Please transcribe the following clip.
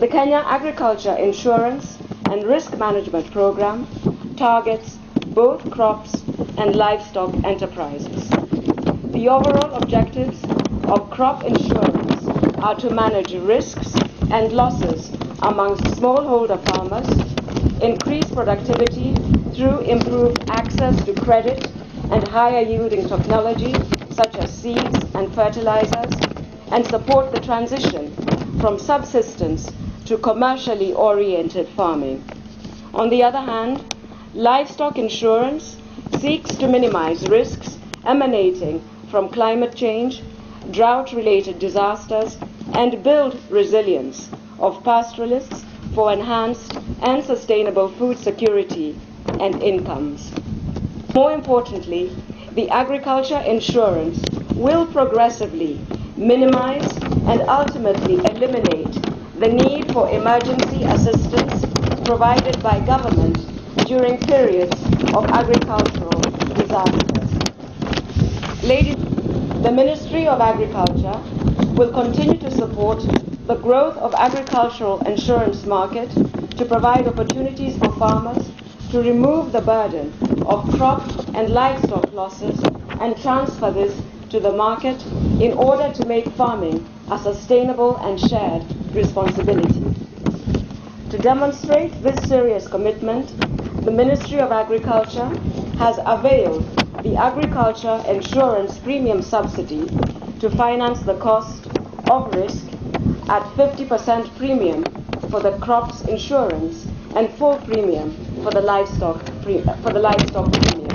The Kenya Agriculture Insurance and Risk Management Programme targets both crops and livestock enterprises. The overall objectives of crop insurance are to manage risks and losses amongst smallholder farmers, increase productivity through improved access to credit and higher yielding technology such as seeds and fertilizers, and support the transition from subsistence to commercially oriented farming. On the other hand, livestock insurance seeks to minimize risks emanating from climate change, drought-related disasters, and build resilience of pastoralists for enhanced and sustainable food security and incomes. More importantly, the agriculture insurance will progressively minimize and ultimately eliminate the need for emergency assistance provided by government during periods of agricultural disasters. Ladies, the Ministry of Agriculture will continue to support the growth of agricultural insurance market to provide opportunities for farmers to remove the burden of crop and livestock losses and transfer this to the market in order to make farming a sustainable and shared responsibility. To demonstrate this serious commitment, the Ministry of Agriculture has availed the Agriculture Insurance Premium Subsidy to finance the cost of risk at 50% premium for the crops insurance and full premium for the livestock premium.